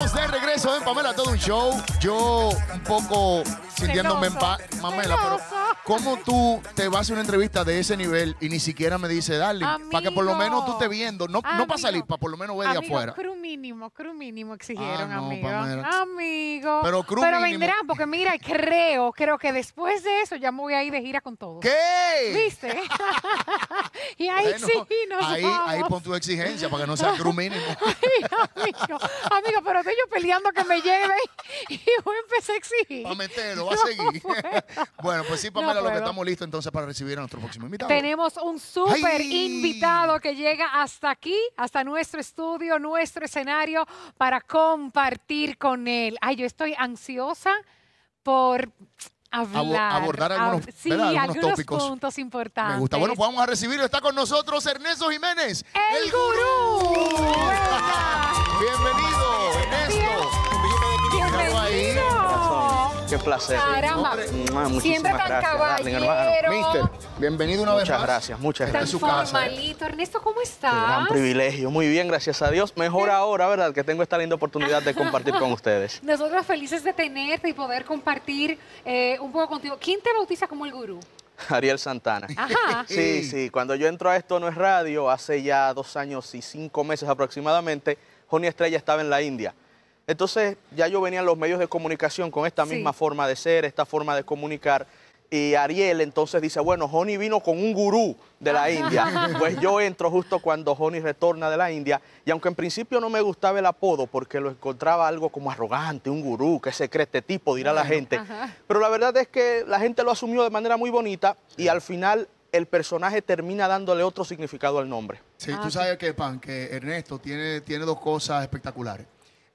De regreso en Pamela Todo un Show. Yo un poco sintiéndome en paz, Pamela, pero ¿cómo tú te vas a una entrevista de ese nivel y ni siquiera me dices, dale, para que por lo menos tú te viendo, no para salir, para por lo menos ver de afuera? Crew mínimo exigieron, amigo. Pamela. Amigo. Pero crew mínimo. Pero vendrán, porque mira, creo que después de eso ya me voy a ir de gira con todo. ¿Qué? ¿Viste? Y ahí bueno, sí nos vamos. Ahí pon tu exigencia para que no sea crew mínimo. Ay, amigo, pero tú yo peleando que me lleve y yo empecé a exigir. Pametero, va a seguir. Bueno, pues sí, Pamela, lo que estamos listos entonces para recibir a nuestro próximo invitado. Tenemos un súper invitado que llega hasta aquí, hasta nuestro estudio, nuestro escenario, para compartir con él. Ay, yo estoy ansiosa por hablar, abordar algunos, sí, algunos tópicos, puntos importantes. Me gusta. Bueno, pues vamos a recibirlo. Está con nosotros Ernesto Jiménez, el gurú. Bienvenido, Ernesto. Bienvenido. Qué placer. Caramba. Siempre tan gracias, caballero. Mister, bienvenido una vez más. Muchas gracias. Tan formalito. Ernesto, ¿cómo estás? Qué gran privilegio. Muy bien, gracias a Dios. Mejor ahora, ¿verdad? Que tengo esta linda oportunidad de compartir con ustedes. Nosotros felices de tenerte y poder compartir un poco contigo. ¿Quién te bautiza como el gurú? Ariel Santana. Ajá. Sí, sí. Cuando yo entro a Esto No Es Radio, hace ya 2 años y 5 meses aproximadamente, Johnny Estrella estaba en la India. Entonces, ya yo venía en los medios de comunicación con esta misma forma de ser, esta forma de comunicar. Y Ariel entonces dice, bueno, Johnny vino con un gurú de la India. Pues yo entro justo cuando Johnny retorna de la India. Y aunque en principio no me gustaba el apodo porque lo encontraba algo como arrogante, un gurú, ¿qué se cree este tipo?, dirá la gente. Pero la verdad es que la gente lo asumió de manera muy bonita y al final el personaje termina dándole otro significado al nombre. Sí, tú sabes que, Pan, que Ernesto tiene dos cosas espectaculares.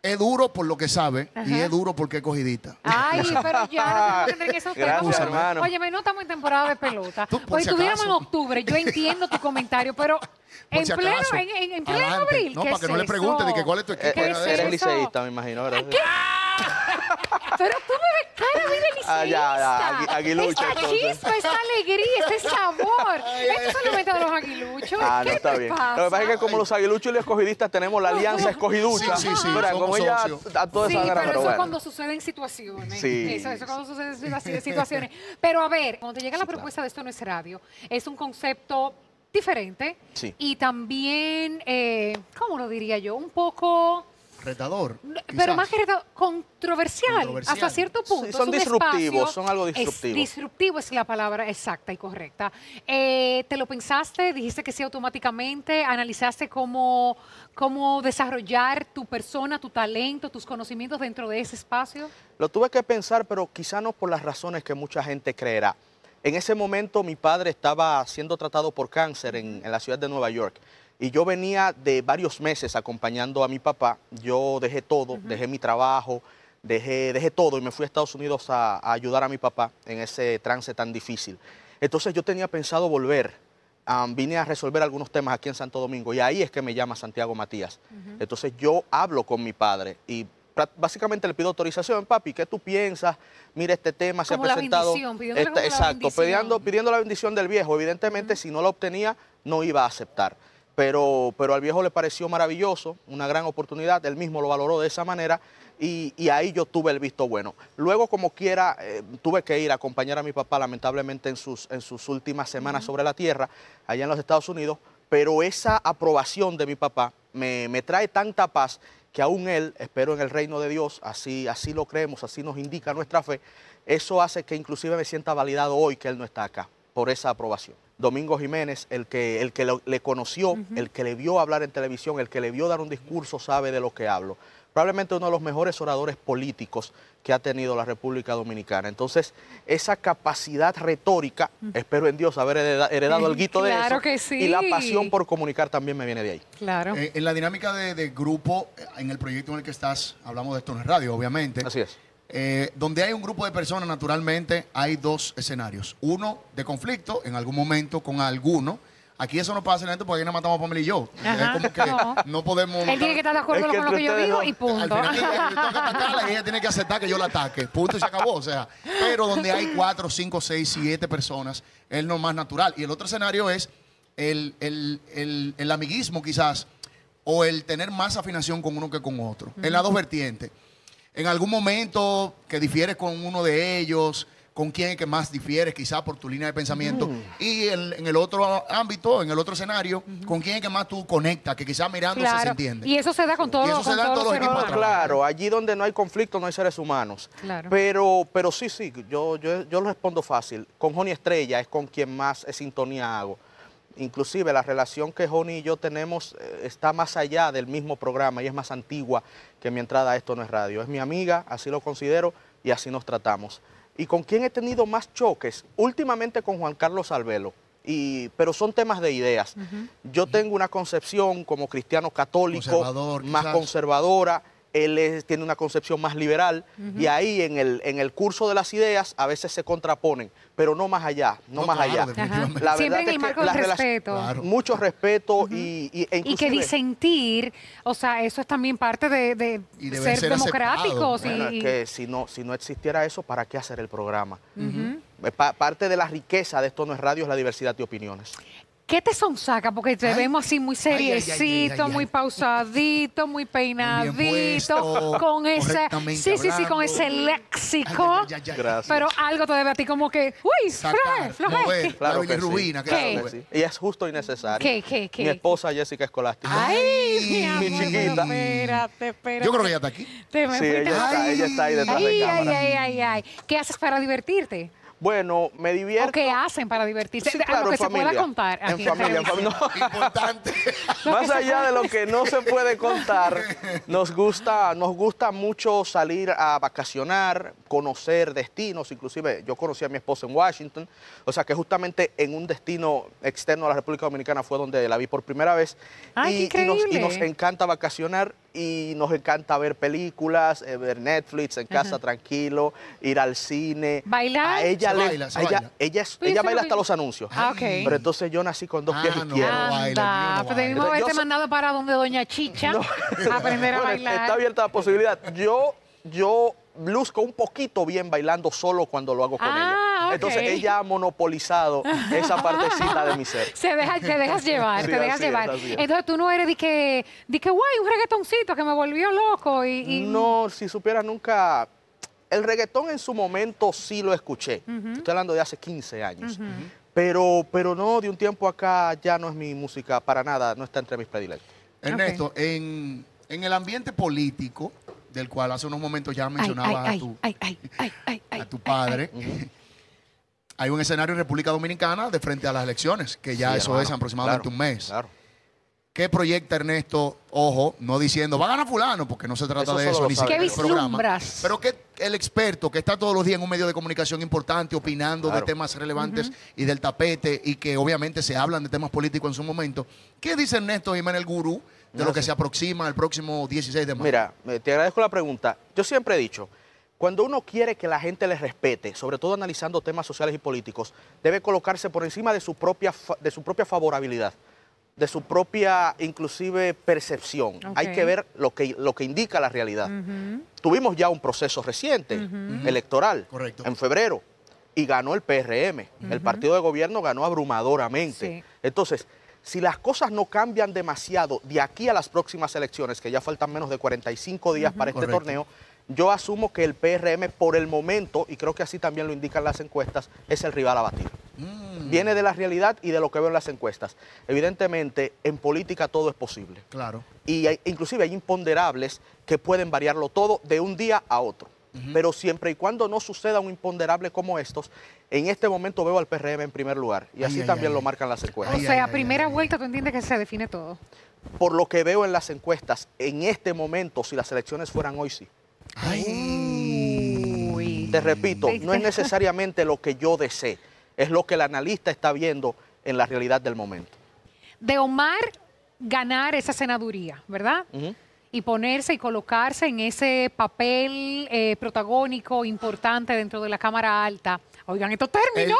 Es duro por lo que sabe y es duro porque es cogidita. Ay, pero ya no tendré esos temas. Hermano. Oye, no estamos en temporada de pelota. Hoy estuviéramos en octubre, yo entiendo tu comentario, pero en pleno abril. No, para que no le pregunte de que cuál es tu equipo. Eres liceísta, me imagino. ¿Qué? Pero tú me ves cara muy deliciosa. Aguilucho. Esta chispa, esta alegría, este sabor. Esto se lo meten a los aguiluchos. No está bien. Lo que pasa es que como los aguiluchos y los escogidistas tenemos la alianza escogiducha. Sí. Como ella a toda esa gran pero eso es cuando suceden situaciones. Sí. Eso es cuando suceden situaciones. Pero a ver, cuando te llega la propuesta de Esto No Es Radio, es un concepto diferente. Sí. Y también, ¿cómo lo diría yo? Un poco retador. Pero quizás más que retador, controversial hasta cierto punto. Sí, son disruptivos, son algo disruptivo. Disruptivo es la palabra exacta y correcta. ¿Te lo pensaste? ¿Dijiste que sí automáticamente? ¿Analizaste cómo desarrollar tu persona, tu talento, tus conocimientos dentro de ese espacio? Lo tuve que pensar, pero quizá no por las razones que mucha gente creerá. En ese momento mi padre estaba siendo tratado por cáncer en la ciudad de Nueva York. Y yo venía de varios meses acompañando a mi papá. Yo dejé todo, dejé mi trabajo, dejé todo y me fui a Estados Unidos a ayudar a mi papá en ese trance tan difícil. Entonces yo tenía pensado volver. Vine a resolver algunos temas aquí en Santo Domingo y ahí es que me llama Santiago Matías. Entonces yo hablo con mi padre y básicamente le pido autorización. Papi, ¿qué tú piensas? Mira, este tema se ha presentado. Pidiendo la bendición del viejo. Evidentemente, si no la obtenía, no iba a aceptar. Pero al viejo le pareció maravilloso, una gran oportunidad, él mismo lo valoró de esa manera y ahí yo tuve el visto bueno. Luego, como quiera, tuve que ir a acompañar a mi papá, lamentablemente, en sus últimas semanas sobre la tierra, allá en los Estados Unidos, pero esa aprobación de mi papá me trae tanta paz que aún él, espero en el reino de Dios, así lo creemos, así nos indica nuestra fe, eso hace que inclusive me sienta validado hoy que él no está acá, por esa aprobación. Domingo Jiménez, el que le conoció, el que le vio hablar en televisión, el que le vio dar un discurso, sabe de lo que hablo. Probablemente uno de los mejores oradores políticos que ha tenido la República Dominicana. Entonces, esa capacidad retórica, espero en Dios haber heredado alguito de eso. Que sí. Y la pasión por comunicar también me viene de ahí. Claro. En la dinámica de grupo, en el proyecto en el que estás, hablamos de Esto No Es Radio, obviamente. Así es. Donde hay un grupo de personas, naturalmente, hay dos escenarios. Uno de conflicto, en algún momento, con alguno. Aquí eso no pasa, porque aquí nos matamos a Pamela y yo. Es como que no podemos... Él tiene que estar de acuerdo con lo que yo digo y punto. Al final, yo tengo que atacarla y ella tiene que aceptar que yo la ataque. Punto y se acabó. O sea, pero donde hay 4, 5, 6, 7 personas, es lo más natural. Y el otro escenario es el amiguismo, quizás. o el tener más afinación con uno que con otro, en las dos vertientes. En algún momento que difieres con uno de ellos, con quién es que más difieres, quizás por tu línea de pensamiento, y en el otro ámbito, en el otro escenario, con quién es que más tú conectas, que quizás mirando se entiende. Y eso se da con todos los equipos. Claro, allí donde no hay conflicto no hay seres humanos. Claro. Pero sí, sí, yo lo respondo fácil. Con Johnny Estrella es con quien más sintonía hago. Inclusive la relación que Johnny y yo tenemos está más allá del mismo programa y es más antigua que mi entrada a Esto No Es Radio. Es mi amiga, así lo considero y así nos tratamos. ¿Y con quién he tenido más choques? Últimamente con Juan Carlos Salvelo, pero son temas de ideas. Yo tengo una concepción como cristiano católico, más conservadora, él tiene una concepción más liberal, y ahí en el curso de las ideas a veces se contraponen, pero no más allá, no más allá. La siempre en el marco del respeto. Mucho respeto y que disentir, o sea, eso es también parte de ser democráticos. Bueno, es que si no existiera eso, ¿para qué hacer el programa? Parte de la riqueza de Esto No Es Radio es la diversidad de opiniones. ¿Qué te sonsaca? Porque te vemos así muy seriecito, muy pausadito, muy peinadito, con ese, con ese léxico. Pero algo te debe a ti como que, uy, floje. Claro que rubina, claro que sí. Y es justo y necesario. Mi esposa Jessica Escolástica. Ay, mi chiquita. Espérate. Yo creo que ella está aquí. Sí, ella está ahí detrás de cámara. ¿Qué haces para divertirte? Bueno, me divierto. ¿O qué hacen para divertirse? Sí, claro, que se pueda contar. Aquí, en familia, no. Importante. Más allá de lo que no se puede contar, nos gusta mucho salir a vacacionar, conocer destinos. Inclusive yo conocí a mi esposa en Washington. O sea que justamente en un destino externo a la República Dominicana fue donde la vi por primera vez. ¡Ay, qué increíble! Y nos encanta vacacionar. Y nos encanta ver películas, ver Netflix en casa tranquilo, ir al cine. ¿Bailar? Ella baila hasta los anuncios. Pero entonces yo nací con dos pies izquierdos. Pues debimos haberte mandado para donde Doña Chicha a aprender a bailar. Está abierta la posibilidad. Yo luzco un poquito bien bailando solo cuando lo hago con ella. Entonces ella ha monopolizado esa partecita de mi ser. Te dejas llevar, te dejas llevar. Entonces tú no eres de que guay, un reggaetoncito que me volvió loco. No, si supieras nunca. El reggaetón en su momento sí lo escuché. Estoy hablando de hace 15 años. Pero no, de un tiempo acá ya no es mi música para nada, no está entre mis predilectos. Ernesto, en el ambiente político, del cual hace unos momentos ya mencionabas a tu padre. Hay un escenario en República Dominicana de frente a las elecciones, que ya es aproximadamente un mes. ¿Qué proyecta Ernesto? Ojo, no diciendo, va a ganar fulano, porque no se trata de eso. Ni siquiera vislumbras. Pero que el experto que está todos los días en un medio de comunicación importante, opinando de temas relevantes y del tapete, y que obviamente se hablan de temas políticos en su momento. ¿Qué dice Ernesto Jiménez, el gurú, de lo que se aproxima el próximo 16 de mayo? Mira, te agradezco la pregunta. Yo siempre he dicho, cuando uno quiere que la gente les respete, sobre todo analizando temas sociales y políticos, debe colocarse por encima de su propia favorabilidad, de su propia, inclusive, percepción. Hay que ver lo que indica la realidad. Tuvimos ya un proceso reciente, electoral, en febrero, y ganó el PRM. El partido de gobierno ganó abrumadoramente. Entonces, si las cosas no cambian demasiado de aquí a las próximas elecciones, que ya faltan menos de 45 días para este torneo, yo asumo que el PRM por el momento, y creo que así también lo indican las encuestas, es el rival a batir. Viene de la realidad y de lo que veo en las encuestas. Evidentemente, en política todo es posible. Claro. Y inclusive hay imponderables que pueden variarlo todo de un día a otro. Pero siempre y cuando no suceda un imponderable como estos, en este momento veo al PRM en primer lugar. Y así también lo marcan las encuestas. O sea, a primera vuelta tú entiendes que se define todo. Por lo que veo en las encuestas, en este momento, si las elecciones fueran hoy, sí. Te repito, no es necesariamente lo que yo desee, es lo que el analista está viendo en la realidad del momento. De Omar ganar esa senaduría, ¿verdad? Y ponerse y colocarse en ese papel protagónico importante dentro de la Cámara Alta. Oigan estos términos.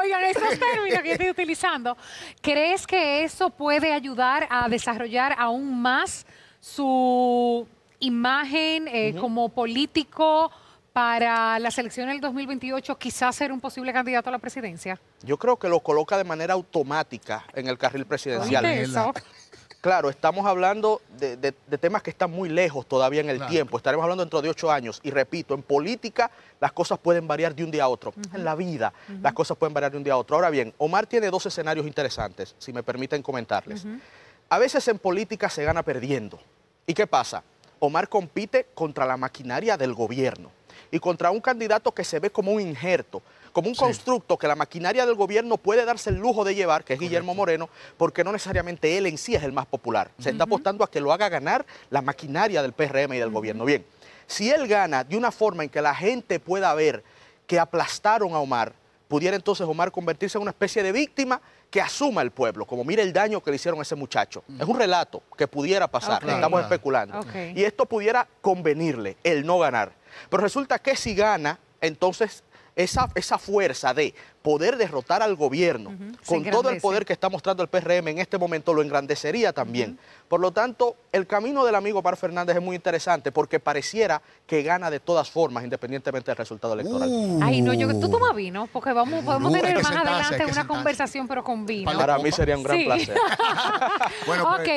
Oigan estos términos que yo estoy utilizando. ¿Crees que eso puede ayudar a desarrollar aún más su imagen como político para las elecciones del 2028, quizás ser un posible candidato a la presidencia? Yo creo que lo coloca de manera automática en el carril presidencial. Claro, estamos hablando de temas que están muy lejos todavía en el tiempo. Estaremos hablando dentro de 8 años. Y repito, en política las cosas pueden variar de un día a otro. En la vida las cosas pueden variar de un día a otro. Ahora bien, Omar tiene 2 escenarios interesantes, si me permiten comentarles. A veces en política se gana perdiendo. ¿Y qué pasa? Omar compite contra la maquinaria del gobierno y contra un candidato que se ve como un injerto, como un constructo que la maquinaria del gobierno puede darse el lujo de llevar, que es Guillermo Moreno, porque no necesariamente él en sí es el más popular. Se está apostando a que lo haga ganar la maquinaria del PRM y del gobierno. Bien, si él gana de una forma en que la gente pueda ver que aplastaron a Omar, pudiera entonces Omar convertirse en una especie de víctima que asuma el pueblo, como mire el daño que le hicieron a ese muchacho. Es un relato que pudiera pasar, estamos especulando. Y esto pudiera convenirle, el no ganar. Pero resulta que si gana, entonces esa fuerza de poder derrotar al gobierno, con todo el poder que está mostrando el PRM en este momento, lo engrandecería también. Por lo tanto, el camino del amigo Omar Fernández es muy interesante porque pareciera que gana de todas formas, independientemente del resultado electoral. Ay, no, tú toma vino, porque podemos tener más adelante una conversación, pero con vino. Para mí sería un gran placer. Bueno, ok,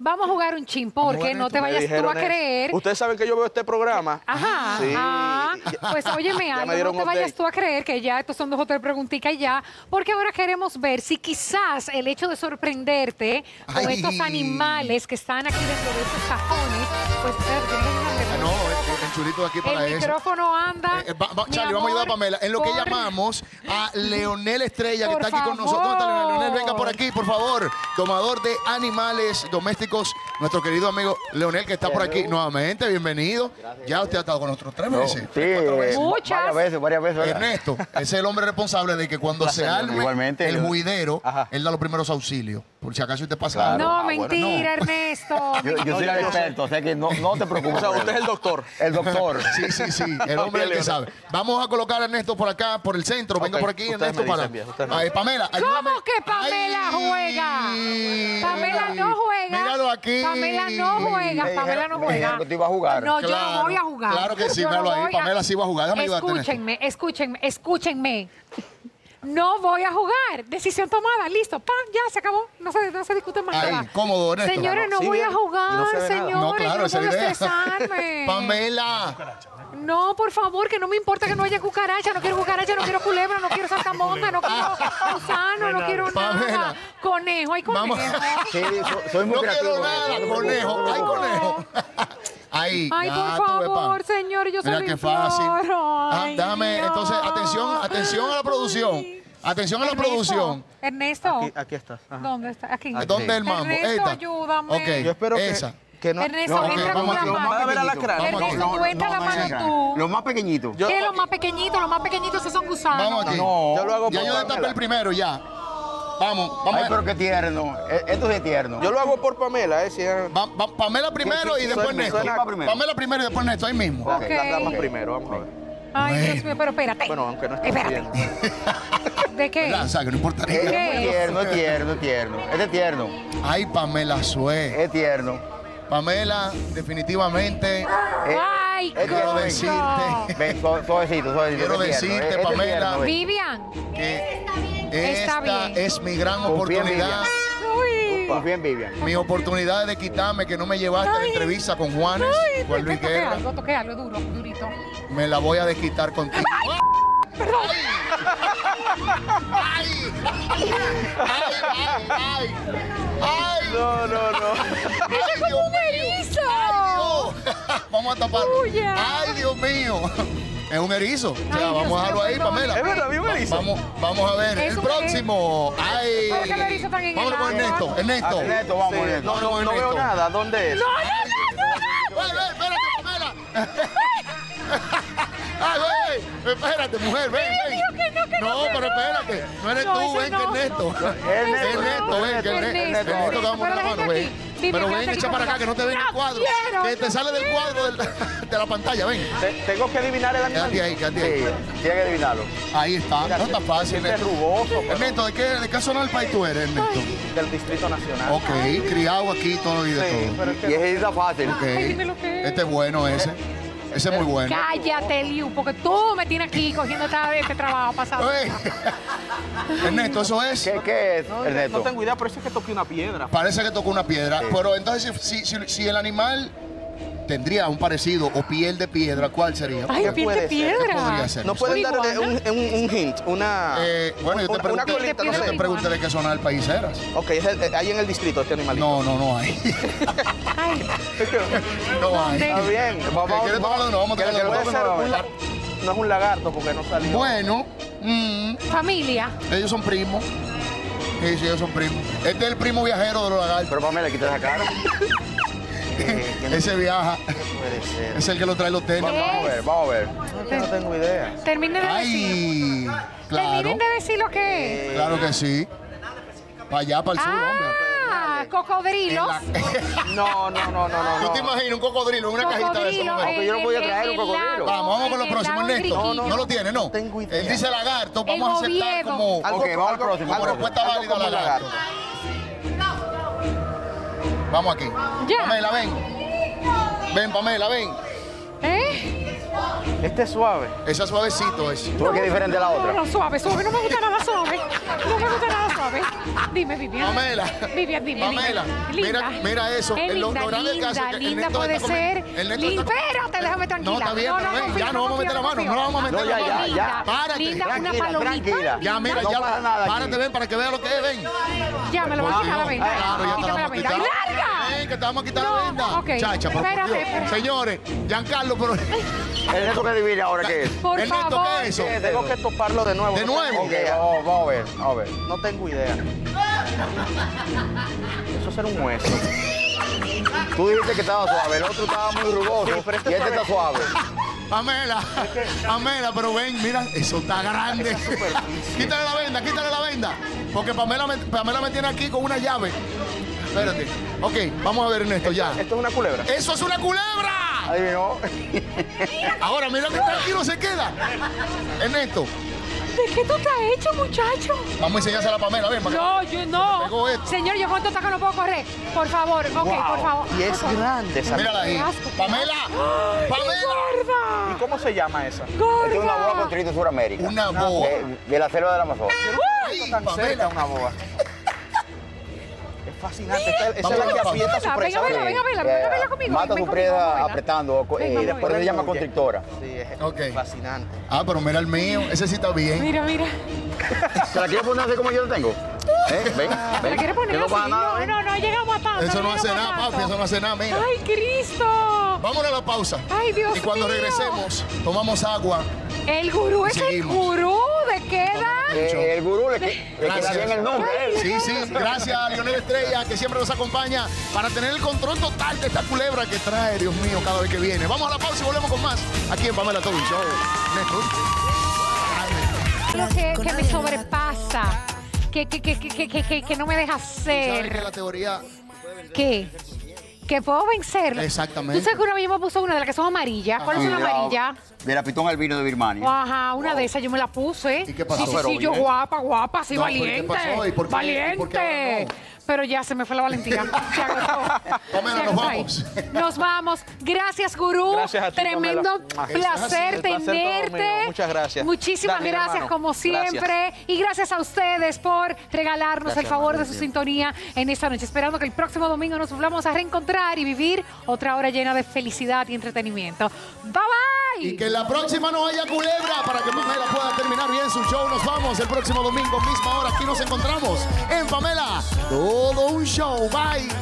vamos a jugar un chin, porque no te vayas tú a creer. Ustedes saben que yo veo este programa. Ajá. Pues óyeme algo, no te vayas tú a creer que ya estos son 2 o 3 preguntitas ya, porque ahora queremos ver si quizás el hecho de sorprenderte con estos animales que están aquí dentro de estos cajones, pues... el chulito de aquí para eso. El micrófono anda. Charlie, vamos a ayudar a Pamela. En lo que llamamos a Leonel Estrella, que está aquí con nosotros. ¿Dónde está Leonel? Leonel, venga por aquí, por favor. Domador de animales domésticos, nuestro querido amigo Leonel, que está por aquí nuevamente. Bienvenido. Gracias, ya usted ha estado con nosotros 3 veces. Sí, 4 veces. Muchas. Varias veces. Ernesto es el hombre responsable de que cuando se arme el juidero, él da los primeros auxilios. Por si acaso te pasa algo. No, mentira, Ernesto. Yo soy el experto, o sea que no te preocupes. O sea, usted es el doctor. El doctor. Sí, el hombre el que sabe. Vamos a colocar a Ernesto por acá, por el centro. Venga por aquí, Ernesto, para... Pamela, ayúdame. ¿Cómo que Pamela juega? Pamela no juega. Míralo aquí. Pamela no juega, Pamela no juega. Tú ibas a jugar. No, yo no voy a jugar. Claro que sí, míralo ahí. Pamela sí va a jugar. Déjame ayudarte. Escúchenme. No voy a jugar. Decisión tomada. Listo. ¡Pam! Ya se acabó. No se discute más nada. Cómodo, Ernesto. Señores, no voy a jugar. No, señores, no, claro, yo no puedo estresarme. Pamela. No, por favor, que no me importa que no haya cucaracha. No quiero cucaracha, no quiero culebra, no quiero saltamonda, no quiero gusano, no quiero nada. Conejo, hay conejo. Sí, soy muy creativo. No quiero nada, conejo. Hay conejo. Ahí, ay, por favor, señor, yo soy el floro. Ay, dame, entonces, atención a la producción. Atención a la producción. Ernesto. Aquí estás. Ajá. ¿Dónde está? Aquí. ¿Dónde el mambo? Ernesto, ayúdame. Okay. Yo espero que no... Ernesto, entra con la mano. Ernesto, tú entra la mano tú. Los más pequeñitos. ¿Qué es lo más pequeñito? Los más pequeñitos se son gusanos. Vamos aquí. Yo lo hago por... Ya yo destapé el primero, ya. Vamos. Ay, pero qué tierno. Esto es tierno. Yo lo hago por Pamela, ¿eh? Si es... Pamela primero y después Ernesto. Pamela primero y después Ernesto, ahí mismo. Okay. Las damas primero, vamos a ver. Ay, Dios mío, pero espérate. Bueno, aunque no esté bien. ¿De qué? O sea, que no importa. Es tierno. Este es tierno. Ay, Pamela Sue. Es tierno. Pamela, definitivamente... ¡Ay, quiero decirte! Suavecito. Quiero decirte, Pamela... Vivian. Esta es mi gran oportunidad. Mi oportunidad de quitarme, que no me llevaste la entrevista con Juanes. Juan Luis Guerra. Toqué algo duro, durito. Me la voy a desquitar contigo. ¡Perdón! ¡Ay! No. ¡Eso es como un erizo! Vamos a taparlo. ¡Ay, Dios mío! Es un erizo. Ay, o sea, vamos a dejarlo ahí, Pamela. Es verdad, un erizo. Vamos a ver. El próximo. Ay. Vamos con Ernesto. Ernesto, vamos. Sí. Ernesto. No veo nada. ¿Dónde es? Espérate, Pamela. Ay, güey, espérate, mujer, ven. No, pero espérate, no eres tú, ven, que Ernesto. Ernesto, que vamos a la mano, ven. Pero ven, echa para acá, que no te ven el cuadro. Que te sale del cuadro de la pantalla, ven. Tengo que adivinar el animal. Quédate ahí. Sí, hay que adivinarlo. Ahí está, no está fácil. Es rugoso. Ernesto, ¿de qué zona del país tú eres, Ernesto? Del Distrito Nacional. Ok, criado aquí todo y de todo. Y es esa fácil. Ok, este es bueno ese. Ese es muy bueno. Cállate, Liu, porque tú me tienes aquí cogiendo este trabajo pasado. Ernesto, ¿eso es? ¿Qué es, no, Ernesto? No tengo idea, pero eso es que toqué una piedra. Parece que tocó una piedra. Sí. Pero entonces, si el animal tendría un parecido o piel de piedra, ¿cuál sería? Ay, ¿qué piel puede de piedra? ¿Qué podría ser? ¿No pueden dar un hint? Una... bueno, yo te pregunté, no sé, qué zona del país eras. Ok, ¿hay en el distrito este animalito? No hay. Ay. No hay. Está bien. Vamos a tener que... No es un lagarto porque no salió. Bueno. Familia. Ellos son primos. Sí, ellos son primos. Este es el primo viajero de los lagartos. Pero Pamela, quita la cara. Ese viaja. Puede ser. Es el que lo trae los tenis. Vamos a ver. No tengo idea. Terminen de decir. Claro. Terminen de decir lo que es. Claro que sí. Para allá, para el sur, hombre. Ah, cocodrilos. No. Yo te imagino un cocodrilo en una cajita de esos. Porque yo no podía traer un cocodrilo. Vamos con lo próximo, Ernesto. No lo tiene, no. Tengo idea. Él dice lagarto, vamos a aceptar como... Ok, vamos al próximo. Como respuesta válida lagarto. Vamos aquí. Ya. Pamela, ven. Ven, Pamela, ven. Este es suave. Esa suavecito es. ¿Por qué diferente a la otra? No, suave. No me gusta nada suave. Dime, Vivian. Pamela. Dime. Pamela. Mira eso. Linda puede ser. Espérate, déjame tranquila. No, está bien, pero ya no vamos a meter la mano. No la vamos a meter la mano. Ya. Párate. Linda, una palomita. Ya, mira, ya. Párate, ven, para que vea lo que es, ven. Ya, me lo voy a quitar la venda. Claro, ya está la venda. ¡Larga! Ven, que te vamos a quitar la venda. Chacha, por favor. Señores, Giancarlo, pero... Ernesto, que adivina ahora qué es. Por favor. ¿Qué es eso? Tengo que toparlo de nuevo. ¿De nuevo? Ok, vamos a ver. No tengo idea. Eso será un hueso. Tú dijiste que estaba suave, el otro estaba muy rugoso, sí, pero este y este está suave. Pamela, pero ven, mira, eso está grande. Quítale la venda. Porque Pamela me tiene aquí con una llave. Espérate. Ok, vamos a ver, Ernesto, ya. Esto es una culebra. ¡Eso es una culebra! Ahí no. Ahora, mira que tranquilo se queda. Ernesto. ¿De qué tú estás hecho, muchacho? Vamos a enseñársela a Pamela, ven. No, yo no. Señor, yo con totaca no puedo correr. Por favor, ok, por favor. Y es grande esa. Mírala ahí. ¡Pamela! ¡Pamela! ¿Y cómo se llama esa? ¡Gorda! Es una boa constrictor de Sudamérica. Una boa. De la selva del Amazonas. ¡Ay, Pamela! Una boa. Fascinante. Esa es la que aprieta su presa. Venga, conmigo. Mata su presa apretando y después se llama constrictora. Sí, es fascinante. Ah, pero mira el mío. Ese sí está bien. Mira. ¿Te la quieres poner así como yo lo tengo? Ven. ¿Te la quieres poner así? No llegamos a tanto. Eso no hace nada, papi. Eso no hace nada, mira. ¡Ay, Cristo! Vámonos a la pausa. ¡Ay, Dios mío! Y cuando regresemos, tomamos agua. El gurú es el gurú. ¿De qué edad? El gurú le queda bien el nombre. Sí, gracias a Leonel Estrella, que siempre nos acompaña para tener el control total de esta culebra que trae, Dios mío, cada vez que viene. Vamos a la pausa y volvemos con más aquí en Pamela Todo un Show. Lo que me sobrepasa, que no me deja hacer. ¿Sabes la teoría? ¿Qué? Que puedo vencerlo. Exactamente. Tú sabes que una vez yo me puso una de las que son amarillas. ¿Cuál es una amarilla? De la pitón albino de Birmania. Ajá, una de esas yo me la puse. ¿Y qué pasó? Sí, yo guapa, así valiente. ¿Qué pasó? ¿Y por qué? Valiente. Pero ya se me fue la valentía. Se agotó. Nos vamos. Nos vamos. Gracias, gurú. Gracias a ti, Tremendo placer tenerte. Muchas gracias. Muchísimas gracias, como siempre. Gracias. Y gracias a ustedes por regalarnos el favor de su sintonía en esta noche. Esperando que el próximo domingo nos volvamos a reencontrar y vivir otra hora llena de felicidad y entretenimiento. Bye. Y que en la próxima no haya culebra para que Pamela pueda terminar bien su show. Nos vamos el próximo domingo, misma hora. Aquí nos encontramos en Pamela Todo un Show. Bye.